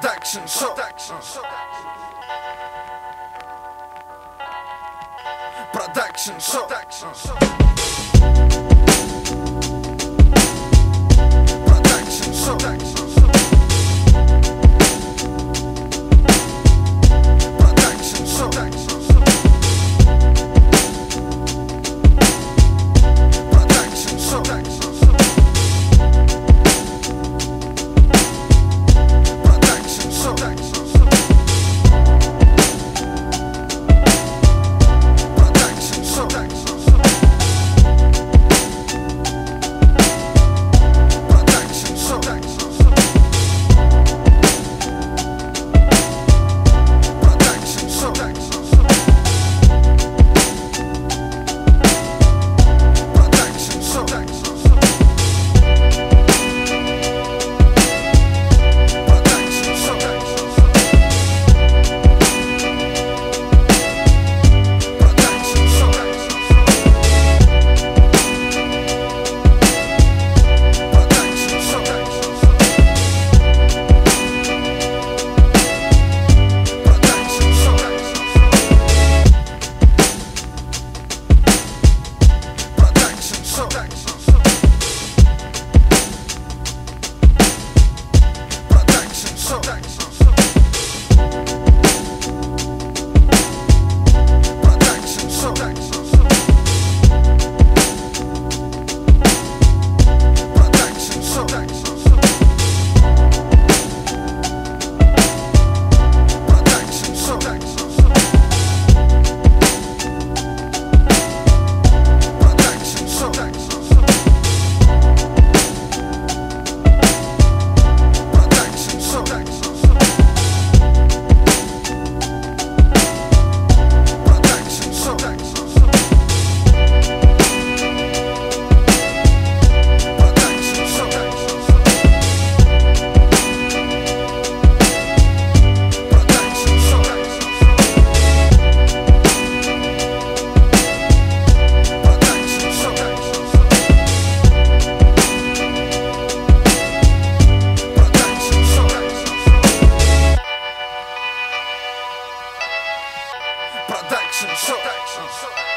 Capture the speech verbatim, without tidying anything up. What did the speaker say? Production show. Production show. Production show. Production show. Production show. Production show. Production show. Production show. Production show. Production show.